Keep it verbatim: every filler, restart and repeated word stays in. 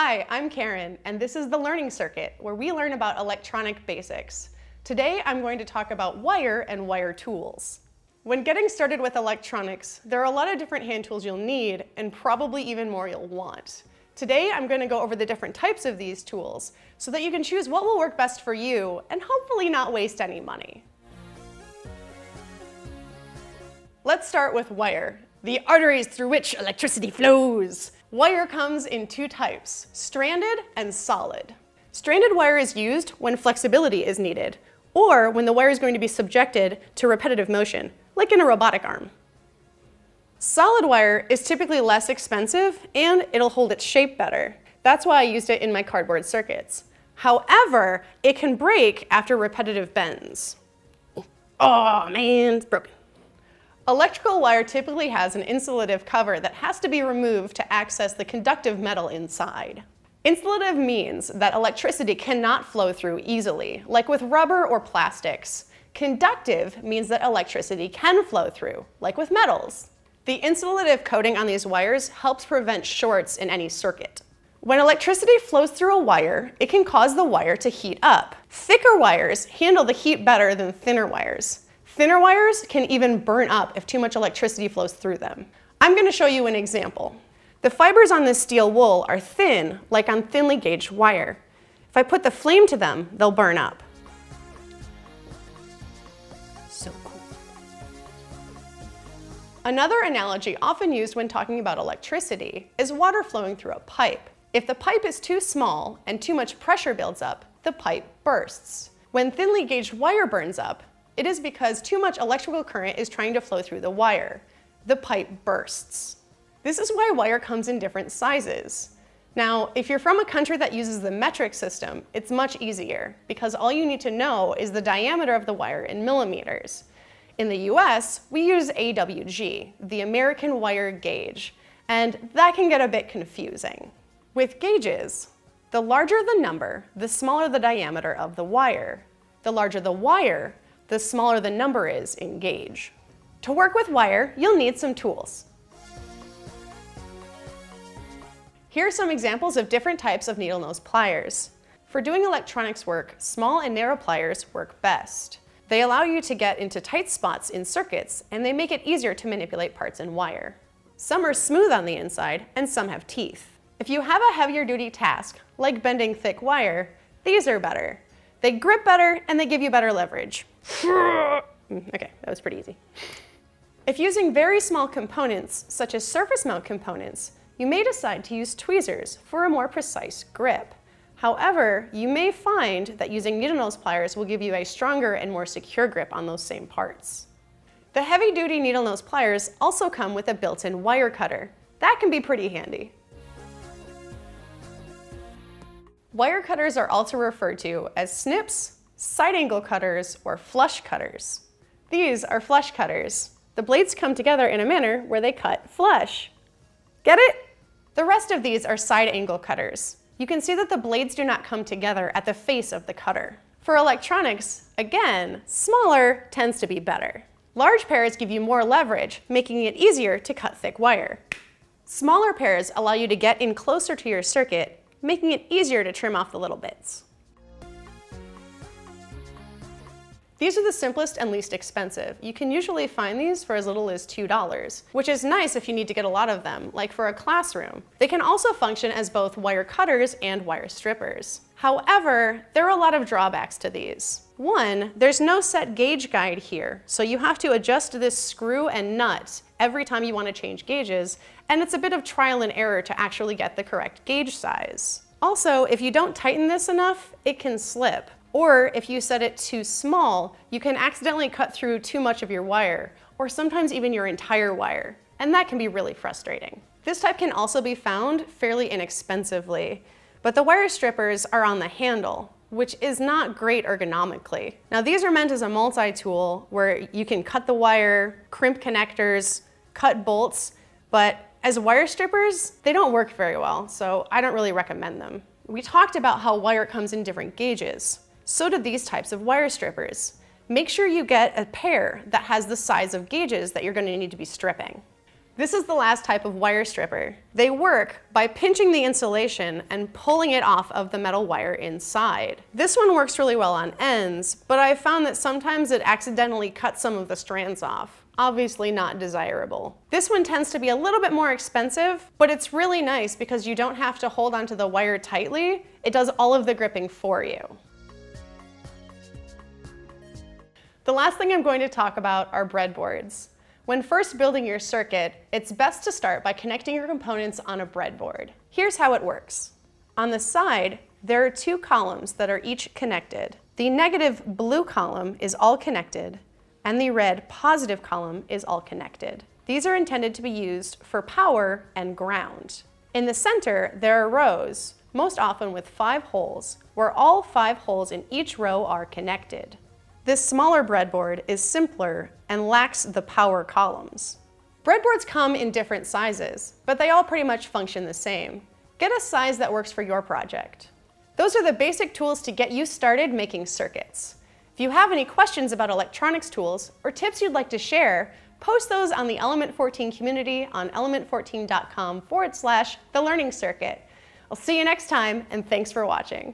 Hi, I'm Karen, and this is The Learning Circuit, where we learn about electronic basics. Today, I'm going to talk about wire and wire tools. When getting started with electronics, there are a lot of different hand tools you'll need, and probably even more you'll want. Today, I'm going to go over the different types of these tools, so that you can choose what will work best for you, and hopefully not waste any money. Let's start with wire, the arteries through which electricity flows. Wire comes in two types, stranded and solid. Stranded wire is used when flexibility is needed, or when the wire is going to be subjected to repetitive motion, like in a robotic arm. Solid wire is typically less expensive, and it'll hold its shape better. That's why I used it in my cardboard circuits. However, it can break after repetitive bends. Oh man, it's broken. Electrical wire typically has an insulative cover that has to be removed to access the conductive metal inside. Insulative means that electricity cannot flow through easily, like with rubber or plastics. Conductive means that electricity can flow through, like with metals. The insulative coating on these wires helps prevent shorts in any circuit. When electricity flows through a wire, it can cause the wire to heat up. Thicker wires handle the heat better than thinner wires. Thinner wires can even burn up if too much electricity flows through them. I'm going to show you an example. The fibers on this steel wool are thin, like on thinly gauged wire. If I put the flame to them, they'll burn up. So cool. Another analogy often used when talking about electricity is water flowing through a pipe. If the pipe is too small and too much pressure builds up, the pipe bursts. When thinly gauged wire burns up, it is because too much electrical current is trying to flow through the wire. The pipe bursts. This is why wire comes in different sizes. Now, if you're from a country that uses the metric system, it's much easier because all you need to know is the diameter of the wire in millimeters. In the U S, we use A W G, the American Wire Gauge, and that can get a bit confusing. With gauges, the larger the number, the smaller the diameter of the wire. The larger the wire, the smaller the number is in gauge. To work with wire, you'll need some tools. Here are some examples of different types of needle nose pliers. For doing electronics work, small and narrow pliers work best. They allow you to get into tight spots in circuits, and they make it easier to manipulate parts and wire. Some are smooth on the inside, and some have teeth. If you have a heavier duty task, like bending thick wire, these are better. They grip better, and they give you better leverage. Okay, that was pretty easy. If using very small components, such as surface mount components, you may decide to use tweezers for a more precise grip. However, you may find that using needle nose pliers will give you a stronger and more secure grip on those same parts. The heavy-duty needle nose pliers also come with a built-in wire cutter. That can be pretty handy. Wire cutters are also referred to as snips, side angle cutters, or flush cutters. These are flush cutters. The blades come together in a manner where they cut flush. Get it? The rest of these are side angle cutters. You can see that the blades do not come together at the face of the cutter. For electronics, again, smaller tends to be better. Large pairs give you more leverage, making it easier to cut thick wire. Smaller pairs allow you to get in closer to your circuit, making it easier to trim off the little bits. These are the simplest and least expensive. You can usually find these for as little as two dollars, which is nice if you need to get a lot of them, like for a classroom. They can also function as both wire cutters and wire strippers. However, there are a lot of drawbacks to these. One, there's no set gauge guide here, so you have to adjust this screw and nut every time you want to change gauges, and it's a bit of trial and error to actually get the correct gauge size. Also, if you don't tighten this enough, it can slip. Or if you set it too small, you can accidentally cut through too much of your wire, or sometimes even your entire wire, and that can be really frustrating. This type can also be found fairly inexpensively, but the wire strippers are on the handle, which is not great ergonomically. Now these are meant as a multi-tool where you can cut the wire, crimp connectors, cut bolts, but as wire strippers, they don't work very well, so I don't really recommend them. We talked about how wire comes in different gauges. So do these types of wire strippers. Make sure you get a pair that has the size of gauges that you're going to need to be stripping. This is the last type of wire stripper. They work by pinching the insulation and pulling it off of the metal wire inside. This one works really well on ends, but I've found that sometimes it accidentally cuts some of the strands off. Obviously not desirable. This one tends to be a little bit more expensive, but it's really nice because you don't have to hold onto the wire tightly. It does all of the gripping for you. The last thing I'm going to talk about are breadboards. When first building your circuit, it's best to start by connecting your components on a breadboard. Here's how it works. On the side, there are two columns that are each connected. The negative blue column is all connected, and the red positive column is all connected. These are intended to be used for power and ground. In the center, there are rows, most often with five holes, where all five holes in each row are connected. This smaller breadboard is simpler and lacks the power columns. Breadboards come in different sizes, but they all pretty much function the same. Get a size that works for your project. Those are the basic tools to get you started making circuits. If you have any questions about electronics tools or tips you'd like to share, post those on the Element fourteen community on element fourteen dot com forward slash the learning circuit. I'll see you next time, and thanks for watching.